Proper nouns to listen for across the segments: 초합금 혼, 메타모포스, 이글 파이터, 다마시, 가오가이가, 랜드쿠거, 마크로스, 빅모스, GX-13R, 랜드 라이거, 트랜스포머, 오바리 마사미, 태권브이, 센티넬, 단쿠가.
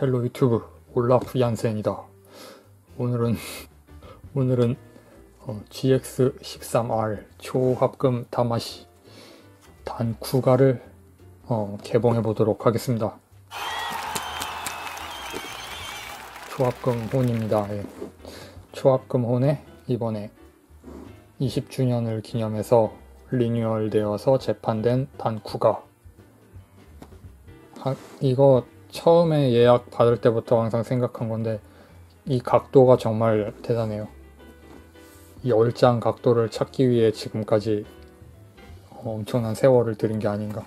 헬로 유튜브, 올라프 얀센이다. 오늘은 GX-13R 초합금 다마시 단쿠가를 개봉해 보도록 하겠습니다. 초합금 혼입니다. 예. 초합금 혼에 이번에 20주년을 기념해서 리뉴얼 되어서 재판된 단쿠가. 이거 처음에 예약 받을 때부터 항상 생각한 건데 이 각도가 정말 대단해요. 이 얼짱 각도를 찾기 위해 지금까지 엄청난 세월을 들인 게 아닌가.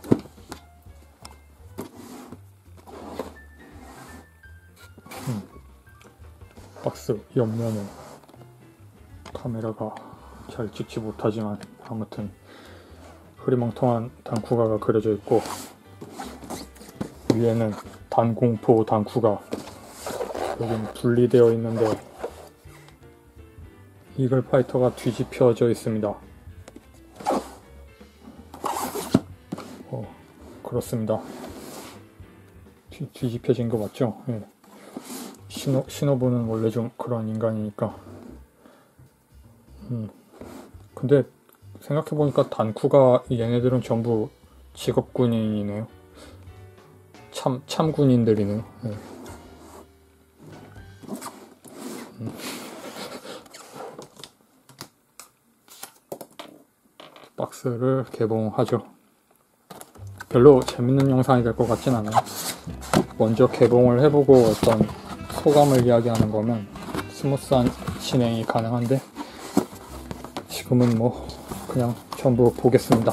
박스 옆면은 카메라가 잘 찍지 못하지만 아무튼 흐리멍텅한 단쿠가가 그려져 있고, 위에는 단공포 단쿠가, 여긴 분리되어 있는데 이글 파이터가 뒤집혀져 있습니다. 그렇습니다. 뒤집혀진 거 맞죠? 예. 신호부는 원래 좀 그런 인간이니까. 근데 생각해보니까 단쿠가 얘네들은 전부 직업군인이네요. 참군인들이네요. 예. 박스를 개봉하죠. 별로 재밌는 영상이 될 것 같진 않아요. 먼저 개봉을 해보고 어떤 소감을 이야기하는 거면 스무스한 진행이 가능한데, 지금은 뭐 그냥 전부 보겠습니다.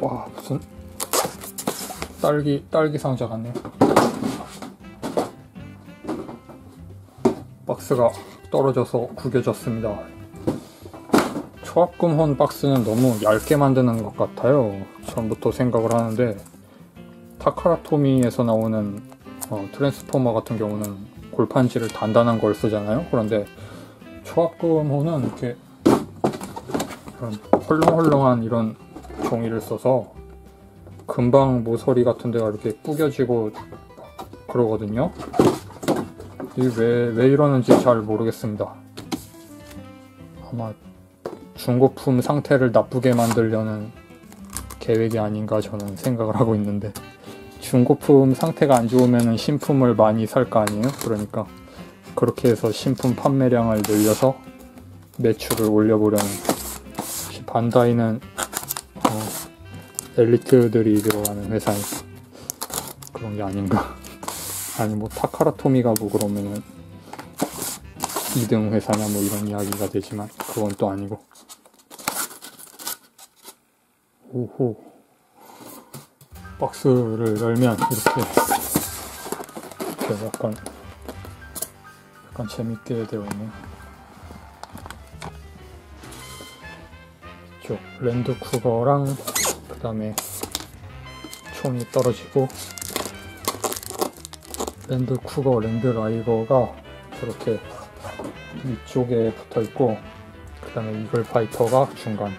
와, 무슨 딸기 상자 같네요. 박스가 떨어져서 구겨졌습니다. 초합금 혼 박스는 너무 얇게 만드는 것 같아요. 전부터 생각을 하는데, 타카라토미에서 나오는 트랜스포머 같은 경우는 골판지를 단단한 걸 쓰잖아요. 그런데 초합금 혼은 이렇게 헐렁헐렁한 이런 종이를 써서 금방 모서리 같은 데가 이렇게 구겨지고 그러거든요. 이게 왜 이러는지 잘 모르겠습니다. 아마 중고품 상태를 나쁘게 만들려는 계획이 아닌가 저는 생각을 하고 있는데, 중고품 상태가 안 좋으면 신품을 많이 살 거 아니에요? 그러니까 그렇게 해서 신품 판매량을 늘려서 매출을 올려보려는, 반다이는 엘리트들이 들어가는 회사인 그런 게 아닌가. 아니 뭐 타카라토미가 뭐 그러면은 2등 회사냐 뭐 이런 이야기가 되지만 그건 또 아니고. 오호, 박스를 열면 이렇게 약간 재밌게 되어 있네요. 이쪽 랜드쿠거랑 그 다음에 총이 떨어지고, 랜드쿠거, 랜드 라이거가 저렇게 위쪽에 붙어있고, 그 다음에 이글 파이터가 중간.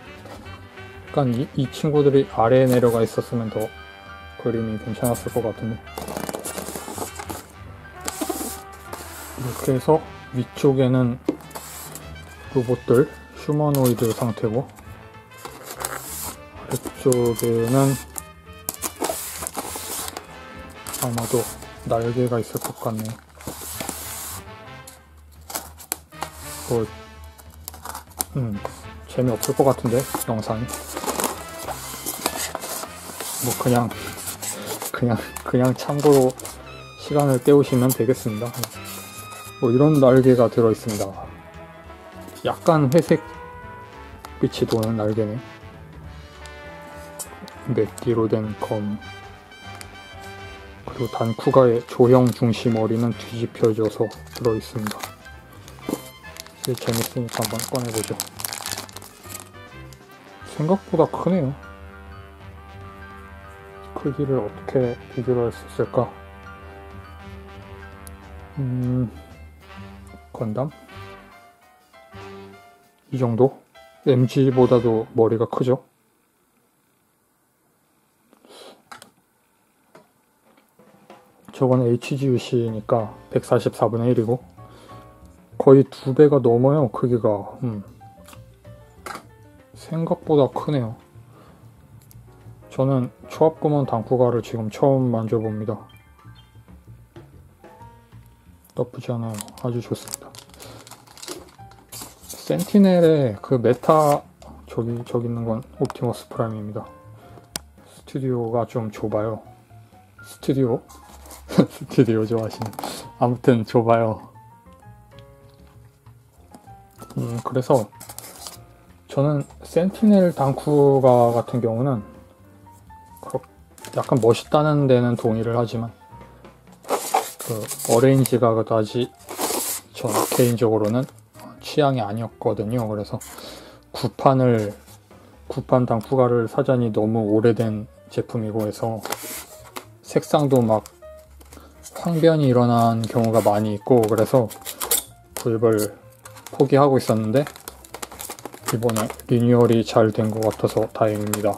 약간 이 친구들이 아래에 내려가 있었으면 더 그림이 괜찮았을 것 같은데, 이렇게 해서 위쪽에는 로봇들, 휴머노이드 상태고, 아래쪽에는 아마도 날개가 있을 것 같네요. 재미없을 것 같은데 영상이. 뭐 그냥 참고로 시간을 때우시면 되겠습니다. 뭐 이런 날개가 들어있습니다. 약간 회색 빛이 도는 날개네. 메기로 된 검. 그리고 단쿠가의 조형 중심 머리는 뒤집혀져서 들어있습니다. 이게 재밌으니까 한번 꺼내보죠. 생각보다 크네요. 크기를 어떻게 비교를 할 수 있을까? 건담? 이 정도? MG보다도 머리가 크죠? 저건 HGUC니까 144분의 1이고 거의 2배가 넘어요, 크기가. 생각보다 크네요. 저는 초합금 혼 단쿠가를 지금 처음 만져봅니다. 나쁘지 않아요. 아주 좋습니다. 센티넬의 그 메타, 저기 있는 건 옵티머스 프라임입니다. 스튜디오가 좀 좁아요. 스튜디오? 스튜디오 좋아하시는. 아무튼 좁아요. 그래서 저는 센티넬 단쿠가 같은 경우는 약간 멋있다는 데는 동의를 하지만 그 어레인지가 아직 저 개인적으로는 취향이 아니었거든요. 그래서 구판 단쿠가를 사자니 너무 오래된 제품이고 해서 색상도 막 황변이 일어난 경우가 많이 있고 그래서 구입을 포기하고 있었는데 이번에 리뉴얼이 잘 된 것 같아서 다행입니다.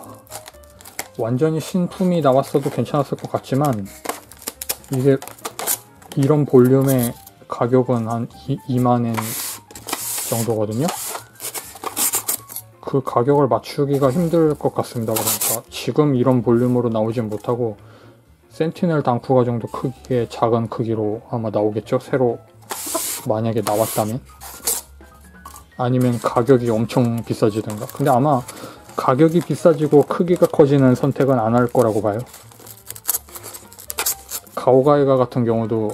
완전히 신품이 나왔어도 괜찮았을 것 같지만 이게 이런 볼륨의 가격은 한 2만엔 정도거든요. 그 가격을 맞추기가 힘들 것 같습니다. 그러니까 지금 이런 볼륨으로 나오진 못하고 센티넬 단쿠가 정도 크기의 작은 크기로 아마 나오겠죠? 새로 만약에 나왔다면? 아니면 가격이 엄청 비싸지든가. 근데 아마 가격이 비싸지고 크기가 커지는 선택은 안 할 거라고 봐요. 가오가이가 같은 경우도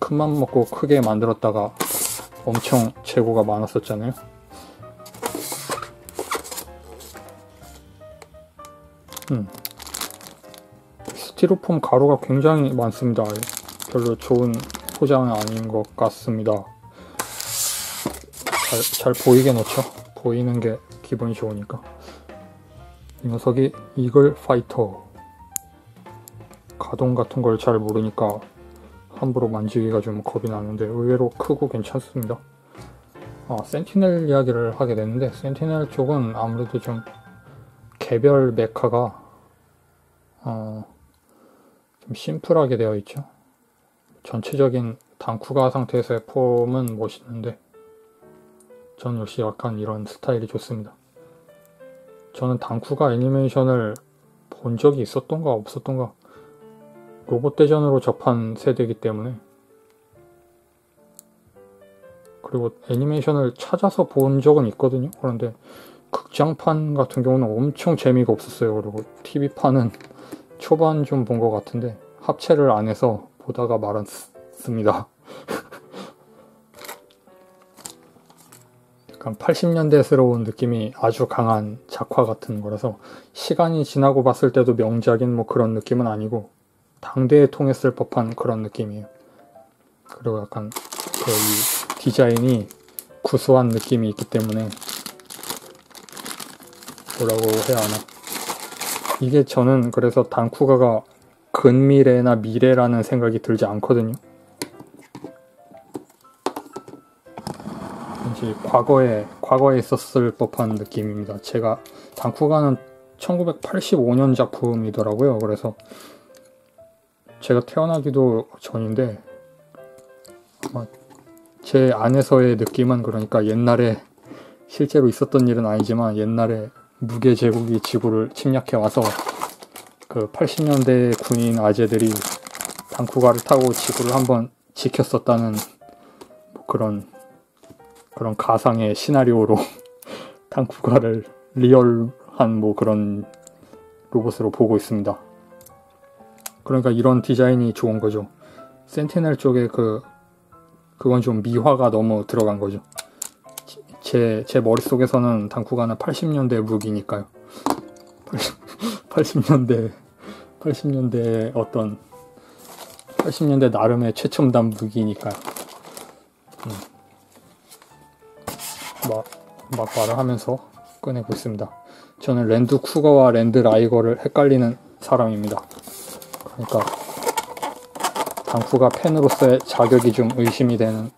큰맘 먹고 크게 만들었다가 엄청 재고가 많았었잖아요. 스티로폼 가루가 굉장히 많습니다. 별로 좋은 포장은 아닌 것 같습니다. 잘 보이게 놓죠. 보이는 게 기분이 좋으니까. 이 녀석이 이글 파이터. 가동 같은 걸 잘 모르니까 함부로 만지기가 좀 겁이 나는데 의외로 크고 괜찮습니다. 아, 센티넬 이야기를 하게 됐는데 센티넬 쪽은 아무래도 좀 개별 메카가 좀 심플하게 되어 있죠. 전체적인 단쿠가 상태에서의 폼은 멋있는데 전 역시 약간 이런 스타일이 좋습니다. 저는 단쿠가 애니메이션을 본 적이 있었던가 없었던가 로봇대전으로 접한 세대이기 때문에 그리고 애니메이션을 찾아서 본 적은 있거든요. 그런데 극장판 같은 경우는 엄청 재미가 없었어요. 그리고 TV판은 초반 좀 본 것 같은데 합체를 안 해서 보다가 말았습니다. 약간 80년대스러운 느낌이 아주 강한 작화 같은 거라서 시간이 지나고 봤을 때도 명작인 뭐 그런 느낌은 아니고 당대에 통했을 법한 그런 느낌이에요. 그리고 약간 이 디자인이 구수한 느낌이 있기 때문에 뭐라고 해야 하나. 이게 저는 그래서 단쿠가가 근미래나 미래라는 생각이 들지 않거든요. 왠지 과거에 있었을 법한 느낌입니다. 제가 단쿠가는 1985년 작품이더라고요. 그래서 제가 태어나기도 전인데 아마 제 안에서의 느낌은 그러니까 옛날에 실제로 있었던 일은 아니지만 옛날에 무게 제국이 지구를 침략해 와서 그 80년대 군인 아재들이 단쿠가를 타고 지구를 한번 지켰었다는 뭐 그런 가상의 시나리오로 단쿠가를 리얼한 뭐 그런 로봇으로 보고 있습니다. 그러니까 이런 디자인이 좋은 거죠. 센티넬 쪽에 그건 좀 미화가 너무 들어간 거죠. 제 머릿속에서는 단쿠가는 80년대 무기니까요. 80년대 어떤 80년대 나름의 최첨단 무기니까요. 막 말을 하면서 꺼내고 있습니다. 저는 랜드쿠거와 랜드 라이거를 헷갈리는 사람입니다. 그러니까 단쿠가 팬으로서의 자격이 좀 의심이 되는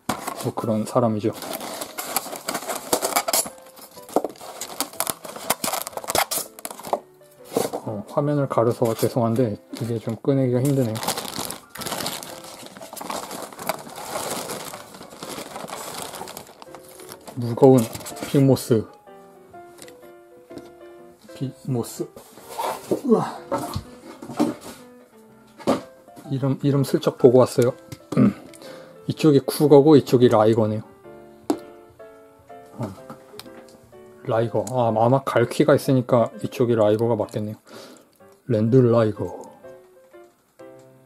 뭐 그런 사람이죠. 화면을 가려서 죄송한데 이게 좀 꺼내기가 힘드네요. 무거운 빅모스. 우와. 이름 슬쩍 보고 왔어요. 이쪽이 쿠거고 이쪽이 라이거네요. 라이거. 아마 갈퀴가 있으니까 이쪽이 라이거가 맞겠네요. 랜드 라이거.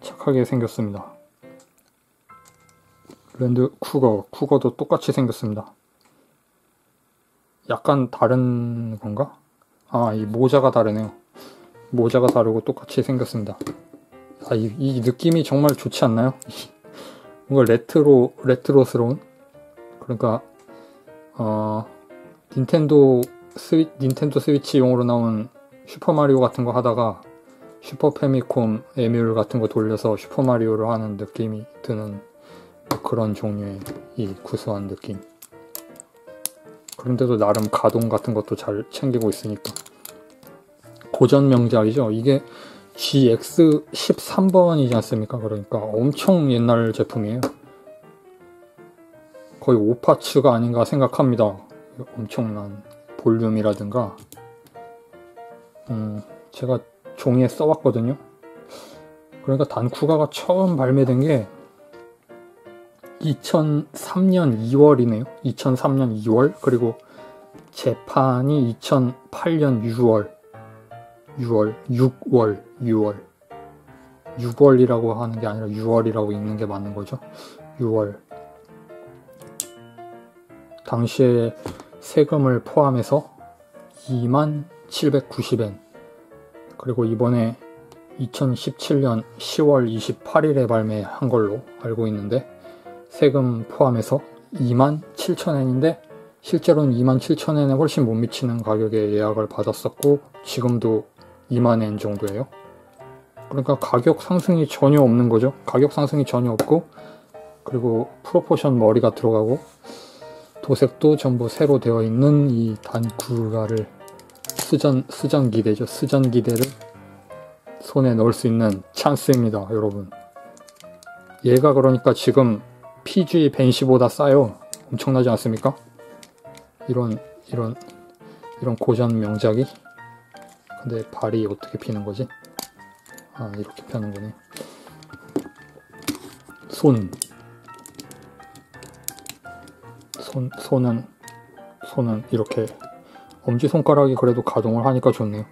착하게 생겼습니다. 랜드쿠거. 쿠거도 똑같이 생겼습니다. 약간 다른 건가? 이 모자가 다르네요. 모자가 다르고 똑같이 생겼습니다. 이 느낌이 정말 좋지 않나요? 뭔가 레트로스러운? 그러니까 닌텐도 스위치용으로 나온 슈퍼마리오 같은 거 하다가 슈퍼 패미콤 에뮬 같은 거 돌려서 슈퍼마리오를 하는 느낌이 드는 그런 종류의 이 구수한 느낌. 그런데도 나름 가동 같은 것도 잘 챙기고 있으니까 고전 명작이죠. 이게 GX-13번이지 않습니까? 그러니까 엄청 옛날 제품이에요. 거의 5파츠가 아닌가 생각합니다. 엄청난 볼륨이라든가. 제가 종이에 써왔거든요. 그러니까 단쿠가가 처음 발매된 게 2003년 2월이네요. 2003년 2월. 그리고 재판이 2008년 6월이라고 6월이라고 하는 게 아니라 6월이라고 읽는 게 맞는 거죠. 6월. 당시에 세금을 포함해서 27,990엔. 그리고 이번에 2017년 10월 28일에 발매한 걸로 알고 있는데 세금 포함해서 27,000엔인데 실제로는 27,000엔에 훨씬 못 미치는 가격에 예약을 받았었고 지금도 20,000엔 정도예요. 그러니까 가격 상승이 전혀 없는 거죠. 가격 상승이 전혀 없고 그리고 프로포션 머리가 들어가고 도색도 전부 새로 되어 있는 이 단쿠가를 쓰전기대죠. 쓰전기대를 손에 넣을 수 있는 찬스입니다, 여러분. 얘가 그러니까 지금 PG 벤시보다 싸요. 엄청나지 않습니까? 이런 고전 명작이. 근데 발이 어떻게 피는 거지? 이렇게 펴는 거네. 손은 이렇게. 엄지손가락이 그래도 가동을 하니까 좋네요.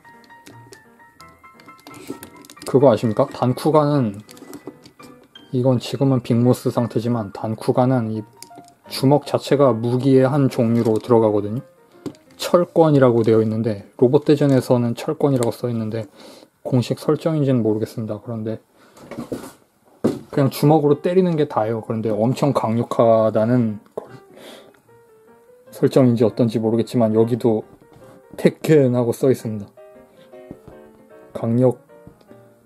그거 아십니까? 단쿠가는 이건 지금은 빅모스 상태지만 단쿠가는 이 주먹 자체가 무기의 한 종류로 들어가거든요. 철권이라고 되어 있는데 로봇대전에서는 철권이라고 써 있는데 공식 설정인지는 모르겠습니다. 그런데 그냥 주먹으로 때리는 게 다예요. 그런데 엄청 강력하다는 설정인지 어떤지 모르겠지만 여기도 테켄하고 써 있습니다. 강력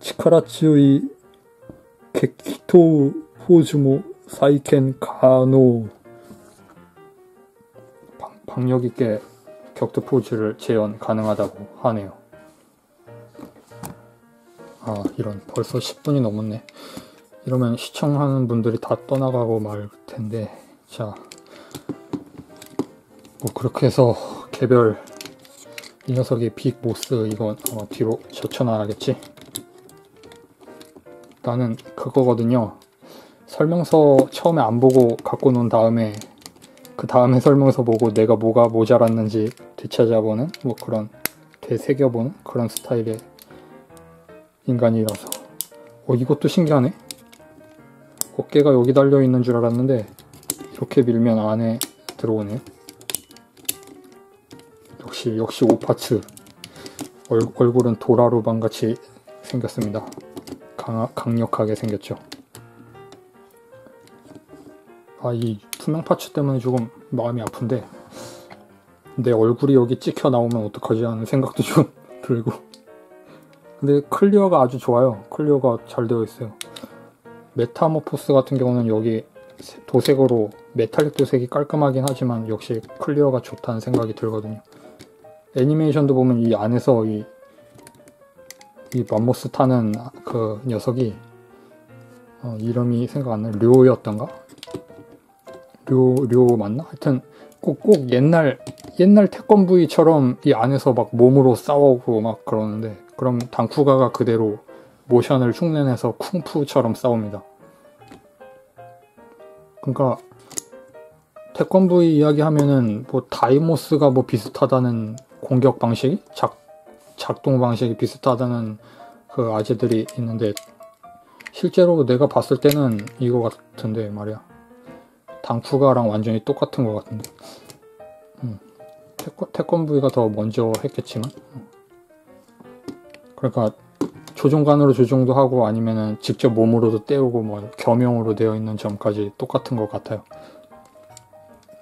치카라츠의 게키토 호즈모 사이켄 가노. 박력 있게 격투 포즈를 재현 가능하다고 하네요. 이런. 벌써 10분이 넘었네. 이러면 시청하는 분들이 다 떠나가고 말 텐데. 자, 뭐 그렇게 해서 개별 이 녀석의 빅모스 이건 아마 뒤로 젖혀놔야겠지. 나는 그거거든요. 설명서 처음에 안 보고 갖고 논 다음에 그 다음에 설명서 보고 내가 뭐가 모자랐는지 되찾아보는 뭐 그런 되새겨보는 그런 스타일의 인간이라서. 이것도 신기하네. 어깨가 여기 달려있는 줄 알았는데 이렇게 밀면 안에 들어오네. 역시 5파츠. 얼굴은 도라루방같이 생겼습니다. 강력하게 생겼죠. 이 투명 파츠 때문에 조금 마음이 아픈데 내 얼굴이 여기 찍혀 나오면 어떡하지 하는 생각도 좀 들고. 근데 클리어가 아주 좋아요. 클리어가 잘 되어 있어요. 메타모포스 같은 경우는 여기 도색으로 메탈릭 도색이 깔끔하긴 하지만 역시 클리어가 좋다는 생각이 들거든요. 애니메이션도 보면 이 안에서 이 맘모스 타는 그 녀석이 이름이 생각 안 나요. 료였던가? 료 맞나? 하여튼 꼭 옛날 태권브이처럼 이 안에서 막 몸으로 싸우고 막 그러는데, 그럼 단쿠가가 그대로 모션을 흉내내서 쿵푸처럼 싸웁니다. 그러니까 태권브이 이야기하면은 뭐 다이모스가 뭐 비슷하다는 공격 방식, 작동 방식이 비슷하다는 그 아재들이 있는데, 실제로 내가 봤을 때는 이거 같은데 말이야. 단쿠가랑 완전히 똑같은 것 같은데. 태권브이가 더 먼저 했겠지만. 그러니까 조종관으로 조종도 하고 아니면은 직접 몸으로도 때우고 뭐 겸용으로 되어 있는 점까지 똑같은 것 같아요.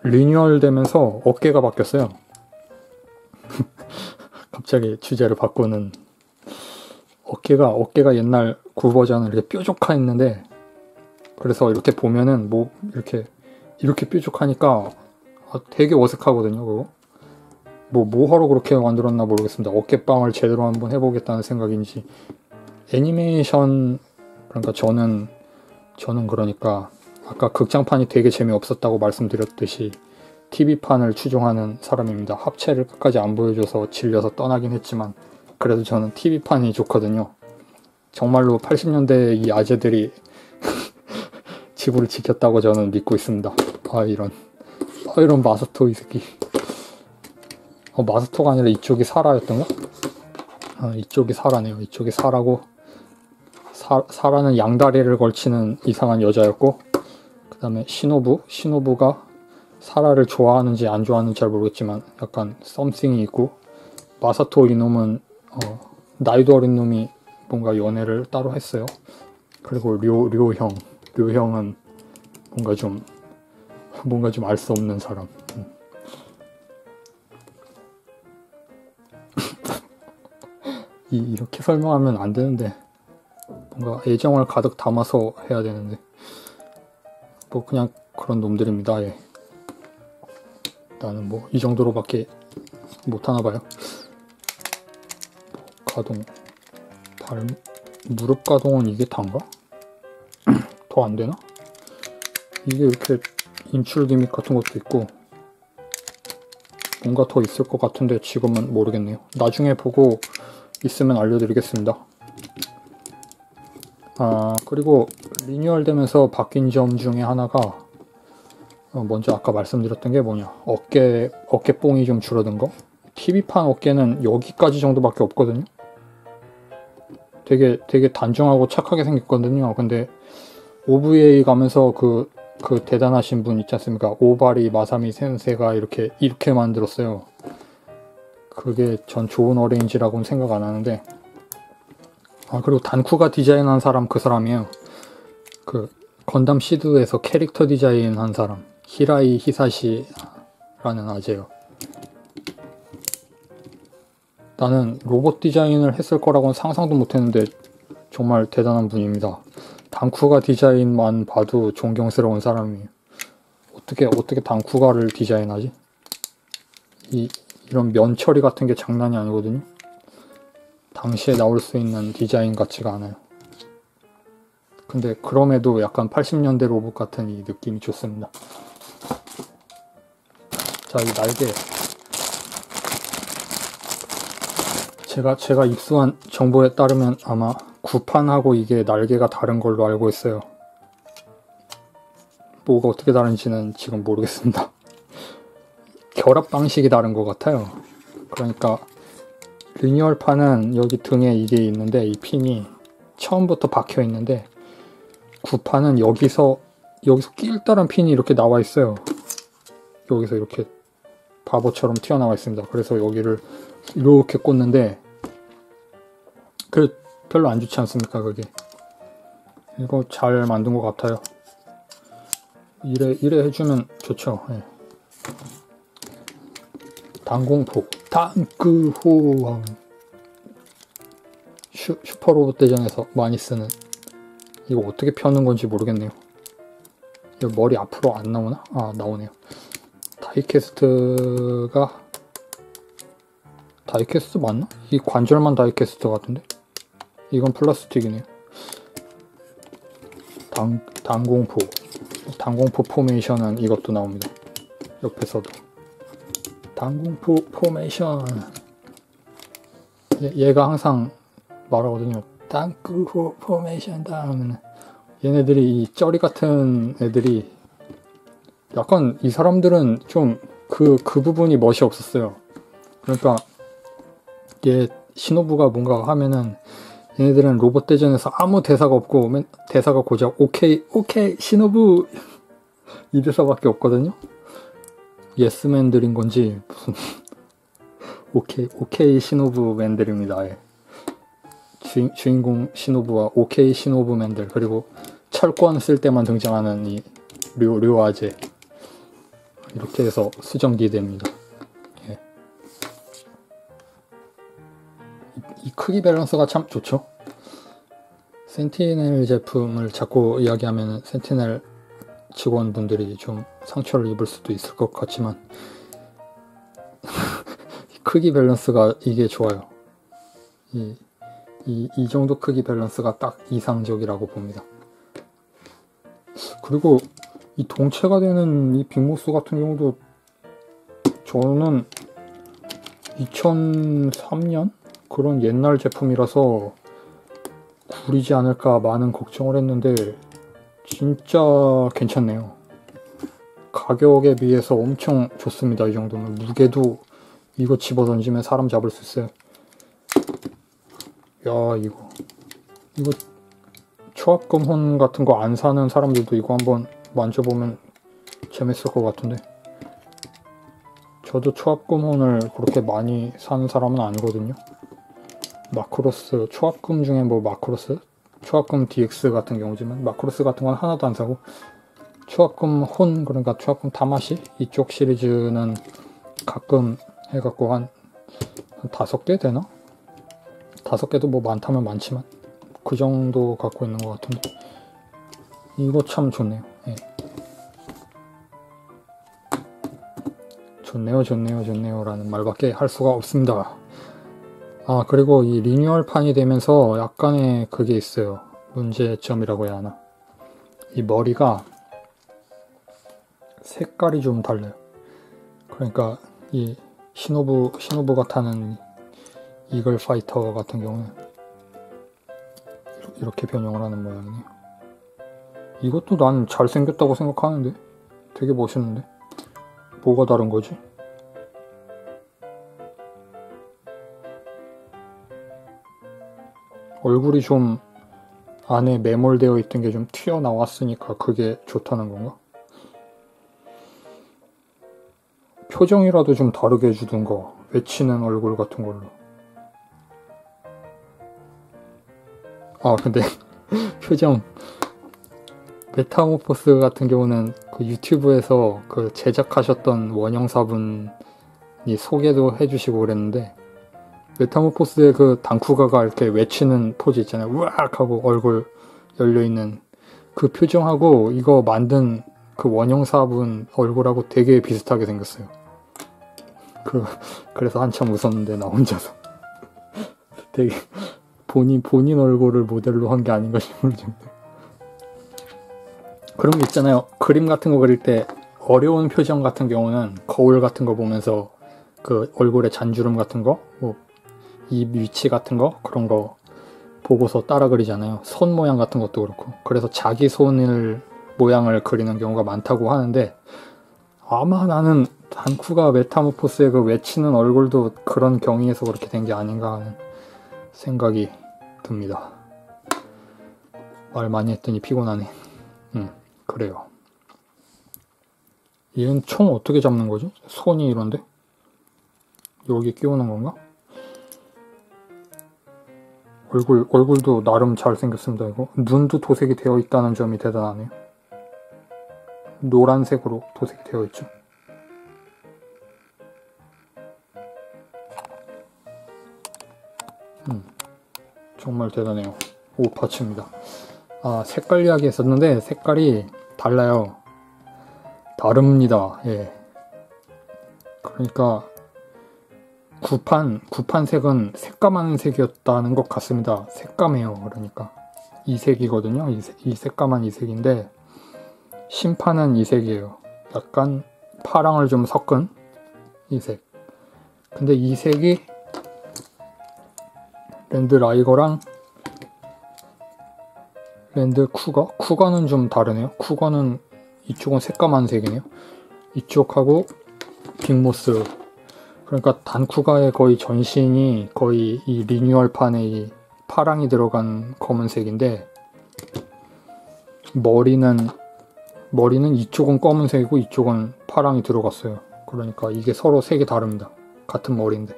리뉴얼 되면서 어깨가 바뀌었어요. 갑자기 주제를 바꾸는. 어깨가 옛날 구버전은 이렇게 뾰족하 있는데, 그래서 이렇게 보면은 뭐 이렇게 뾰족하니까 되게 어색하거든요. 그거 뭐하러 그렇게 만들었나 모르겠습니다. 어깨빵을 제대로 한번 해보겠다는 생각인지. 애니메이션, 그러니까 저는 그러니까 아까 극장판이 되게 재미없었다고 말씀드렸듯이 TV판을 추종하는 사람입니다. 합체를 끝까지 안 보여줘서 질려서 떠나긴 했지만, 그래도 저는 TV판이 좋거든요. 정말로 80년대 이 아재들이 지구를 지켰다고 저는 믿고 있습니다. 이런 마사토 이 새끼. 마사토가 아니라 이쪽이 사라였던가? 이쪽이 사라네요. 이쪽이 사라고, 사라는 양다리를 걸치는 이상한 여자였고, 그 다음에 시노부가 사라를 좋아하는지 안 좋아하는지 잘 모르겠지만 약간 썸씽이 있고, 마사토 이놈은 나이도 어린 놈이 뭔가 연애를 따로 했어요. 그리고 료형은 뭔가 좀 알 수 없는 사람. 이렇게 설명하면 안 되는데, 뭔가 애정을 가득 담아서 해야 되는데, 뭐 그냥 그런 놈들입니다. 예. 나는 뭐 이 정도로밖에 못하나봐요. 가동, 무릎 가동은 이게 단가? 더 안되나? 이게 이렇게 인출 기믹 같은 것도 있고, 뭔가 더 있을 것 같은데 지금은 모르겠네요. 나중에 보고 있으면 알려드리겠습니다. 그리고 리뉴얼 되면서 바뀐 점 중에 하나가, 먼저 아까 말씀드렸던 게 뭐냐, 어깨뽕이 좀 줄어든 거. TV판 어깨는 여기까지 정도밖에 없거든요. 되게 단정하고 착하게 생겼거든요. 근데 OVA 가면서 그 대단하신 분 있지 않습니까? 오바리 마사미 센세가 이렇게 만들었어요. 그게 전 좋은 어레인지라고는 생각 안 하는데, 그리고 단쿠가 디자인한 사람 그 사람이에요. 그 건담 시드에서 캐릭터 디자인한 사람, 히라이 히사시라는 아재요. 나는 로봇 디자인을 했을 거라고는 상상도 못했는데 정말 대단한 분입니다. 단쿠가 디자인만 봐도 존경스러운 사람이에요. 어떻게 단쿠가를 디자인하지? 이런 면 처리 같은 게 장난이 아니거든요. 당시에 나올 수 있는 디자인 같지가 않아요. 근데 그럼에도 약간 80년대 로봇 같은 이 느낌이 좋습니다. 자, 이 날개. 제가 입수한 정보에 따르면 아마 구판하고 이게 날개가 다른 걸로 알고 있어요. 뭐가 어떻게 다른지는 지금 모르겠습니다. 결합 방식이 다른 것 같아요. 그러니까 리뉴얼판은 여기 등에 이게 있는데, 이 핀이 처음부터 박혀 있는데, 구판은 여기서 길다란 핀이 이렇게 나와 있어요. 여기서 이렇게 바보처럼 튀어나와 있습니다. 그래서 여기를 이렇게 꽂는데, 그 별로 안 좋지 않습니까? 그게 이거 잘 만든 것 같아요. 이래 해주면 좋죠. 예. 단공포 단쿠호왕, 슈퍼로봇 대전에서 많이 쓰는 이거 어떻게 펴는 건지 모르겠네요. 이거 머리 앞으로 안 나오나? 아, 나오네요. 다이캐스트 맞나? 이 관절만 다이캐스트 같은데? 이건 플라스틱이네요. 단공포 포메이션은 이것도 나옵니다. 옆에서도. 단공포 포메이션. 얘가 항상 말하거든요. 단공포 포메이션다 하면은 얘네들이 이 쩌리 같은 애들이 약간 이 사람들은 좀 그 부분이 멋이 없었어요. 그러니까 얘 신호부가 뭔가 하면은 얘네들은 로봇 대전에서 아무 대사가 없고 대사가 고작 오케이 오케이 신호부 이 대사밖에 없거든요. 예스맨들인 건지 무슨 오케이 오케이 신호부맨들입니다. 예. 주인공 신호부와 오케이 신호부맨들 그리고 철권 쓸 때만 등장하는 이 료아제 이렇게 해서 수정기됩니다. 예. 이 크기 밸런스가 참 좋죠. 센티넬 제품을 자꾸 이야기하면 센티넬 직원분들이 좀 상처를 입을 수도 있을 것 같지만 크기 밸런스가 이게 좋아요. 이 정도 크기 밸런스가 딱 이상적이라고 봅니다. 그리고 이 동체가 되는 이 빅모스 같은 경우도 저는 2003년? 그런 옛날 제품이라서 구리지 않을까 많은 걱정을 했는데 진짜 괜찮네요. 가격에 비해서 엄청 좋습니다. 이 정도면 무게도 이거 집어던지면 사람 잡을 수 있어요. 야 이거 초합금 혼 같은 거 안 사는 사람들도 이거 한번 만져보면 재밌을 것 같은데 저도 초합금 혼을 그렇게 많이 사는 사람은 아니거든요. 마크로스 초합금 중에 뭐 마크로스 초합금 DX 같은 경우지만 마크로스 같은 건 하나도 안 사고 초합금 혼 그러니까 초합금 다마시 이쪽 시리즈는 가끔 해갖고 한 5개 되나? 5개도 뭐 많다면 많지만 그 정도 갖고 있는 것 같은데 이거 참 좋네요. 예. 좋네요 좋네요 좋네요 라는 말밖에 할 수가 없습니다. 아 그리고 이 리뉴얼판이 되면서 약간의 그게 있어요. 문제점이라고 해야 하나. 이 머리가 색깔이 좀 달라요. 그러니까 이 신호부가 타는 이글 파이터 같은 경우는 이렇게 변형을 하는 모양이네요. 이것도 난 잘생겼다고 생각하는데 되게 멋있는데 뭐가 다른 거지? 얼굴이 좀 안에 매몰되어 있던 게 좀 튀어나왔으니까 그게 좋다는 건가? 표정이라도 좀 다르게 해주던가 외치는 얼굴 같은 걸로. 아 근데 표정 메타모포스 같은 경우는 그 유튜브에서 그 제작하셨던 원형사분이 소개도 해주시고 그랬는데 메타모포스의 그 단쿠가가 이렇게 외치는 포즈 있잖아요. 우악 하고 얼굴 열려있는 그 표정하고 이거 만든 그 원형사분 얼굴하고 되게 비슷하게 생겼어요. 그래서 한참 웃었는데 나 혼자서 되게 본인 얼굴을 모델로 한 게 아닌가 싶을 정도. 그런 거 있잖아요. 그림 같은 거 그릴 때 어려운 표정 같은 경우는 거울 같은 거 보면서 그 얼굴에 잔주름 같은 거, 뭐 입 위치 같은 거 그런 거 보고서 따라 그리잖아요. 손 모양 같은 것도 그렇고. 그래서 자기 손을 모양을 그리는 경우가 많다고 하는데 아마 나는 단쿠가 메타모포스의 그 외치는 얼굴도 그런 경위에서 그렇게 된 게 아닌가 하는 생각이 듭니다. 말 많이 했더니 피곤하네. 그래요. 얘는 총 어떻게 잡는 거죠? 손이 이런데? 여기 끼우는 건가? 얼굴도 나름 잘생겼습니다. 이거 눈도 도색이 되어 있다는 점이 대단하네요. 노란색으로 도색이 되어 있죠. 정말 대단해요. 오, 파츠입니다. 아, 색깔 이야기 했었는데 색깔이 달라요. 다릅니다. 예. 그러니까 구판색은 새까만 색이었다는 것 같습니다. 새까매요. 그러니까 이 색이거든요. 이 새까만 이 색인데 심판은 이 색이에요. 약간 파랑을 좀 섞은 이 색. 근데 이 색이 랜드 라이거랑 랜드쿠거? 쿠거는 좀 다르네요. 쿠거는 이쪽은 새까만 색이네요. 이쪽하고 빅모스, 그러니까 단쿠가의 거의 전신이 거의 이 리뉴얼판에 이 파랑이 들어간 검은색인데, 머리는 이쪽은 검은색이고 이쪽은 파랑이 들어갔어요. 그러니까 이게 서로 색이 다릅니다. 같은 머리인데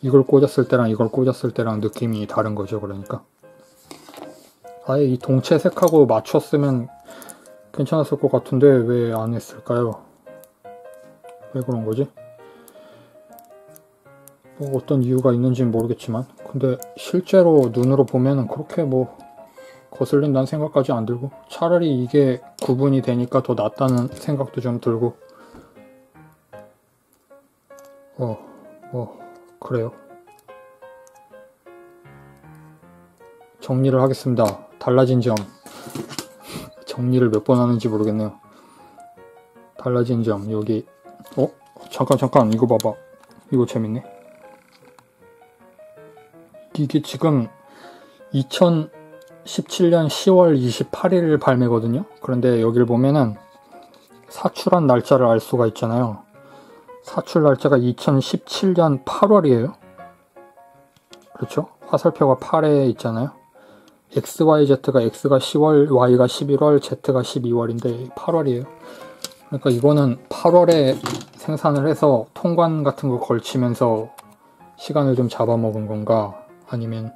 이걸 꽂았을 때랑 이걸 꽂았을 때랑 느낌이 다른 거죠. 그러니까 아예 이 동체 색하고 맞췄으면 괜찮았을 것 같은데 왜 안 했을까요? 왜 그런 거지? 뭐 어떤 이유가 있는지는 모르겠지만, 근데 실제로 눈으로 보면은 그렇게 뭐 거슬린다는 생각까지 안 들고, 차라리 이게 구분이 되니까 더 낫다는 생각도 좀 들고, 그래요. 정리를 하겠습니다. 달라진 점. 정리를 몇 번 하는지 모르겠네요. 달라진 점, 여기. 잠깐, 이거 봐봐. 이거 재밌네. 이게 지금 2017년 10월 28일 발매거든요. 그런데 여기를 보면은 사출한 날짜를 알 수가 있잖아요. 사출 날짜가 2017년 8월이에요. 그렇죠? 화살표가 8에 있잖아요. XYZ가 X가 10월, Y가 11월, Z가 12월인데 8월이에요. 그러니까 이거는 8월에 생산을 해서 통관 같은 거 걸치면서 시간을 좀 잡아먹은 건가, 아니면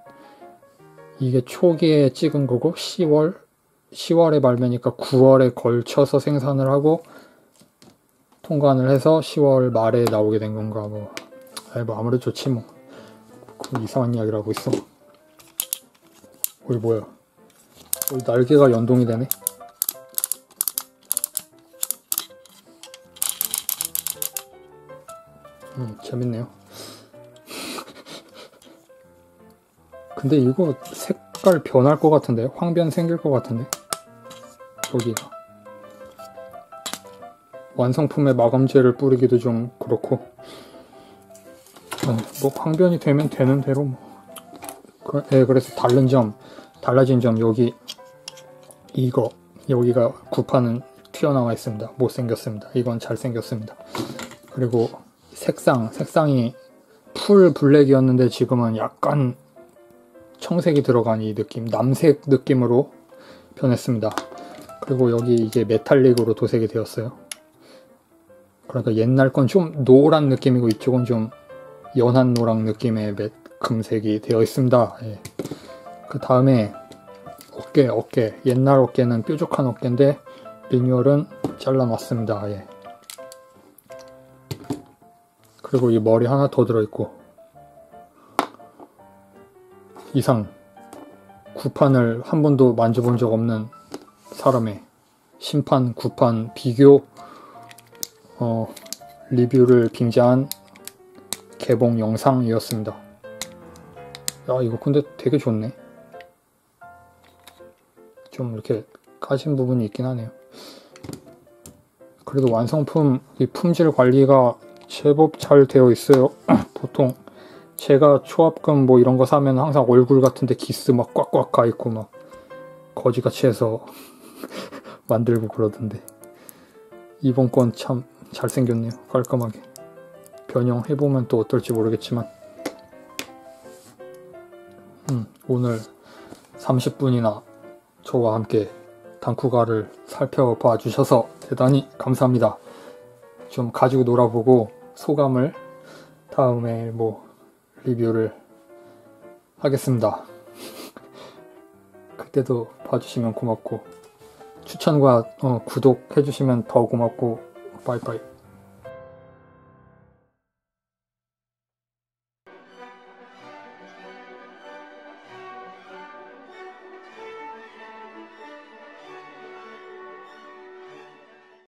이게 초기에 찍은 거고 10월에 발매니까 9월에 걸쳐서 생산을 하고 통관을 해서 10월 말에 나오게 된 건가. 아무래도 좋지 뭐. 그 이상한 이야기를 하고 있어. 뭐야, 날개가 연동이 되네. 재밌네요. 근데 이거 색깔 변할 것 같은데, 황변 생길 것 같은데. 여기가 완성품에 마감제를 뿌리기도 좀 그렇고, 뭐 황변이 되면 되는 대로 뭐. 그래서 다른 점, 달라진 점, 여기 이거, 여기가 구판은 튀어나와 있습니다. 못생겼습니다. 이건 잘생겼습니다. 그리고 색상이 풀 블랙이었는데 지금은 약간 청색이 들어간 이 느낌, 남색 느낌으로 변했습니다. 그리고 여기 이게 메탈릭으로 도색이 되었어요. 그러니까 옛날 건 좀 노란 느낌이고 이쪽은 좀 연한 노랑 느낌의 금색이 되어 있습니다. 예. 그 다음에 어깨. 옛날 어깨는 뾰족한 어깨인데 리뉴얼은 잘라놨습니다. 예. 그리고 이 머리 하나 더 들어있고, 이상. 구판을 한 번도 만져본 적 없는 사람의 심판, 구판, 비교, 리뷰를 빙자한 개봉 영상이었습니다. 야, 이거 근데 되게 좋네. 좀 이렇게 까진 부분이 있긴 하네요. 그래도 완성품, 이 품질 관리가 제법 잘 되어 있어요. 보통 제가 초합금 뭐 이런 거 사면 항상 얼굴 같은데 기스 막 꽉꽉 가 있고 막 거지같이 해서 만들고 그러던데, 이번 건 참 잘생겼네요. 깔끔하게 변형해보면 또 어떨지 모르겠지만, 오늘 30분이나 저와 함께 단쿠가를 살펴봐 주셔서 대단히 감사합니다. 좀 가지고 놀아보고 소감을 다음에 뭐 리뷰를 하겠습니다. 그때도 봐주시면 고맙고, 추천과 구독해주시면 더 고맙고, 빠이빠이.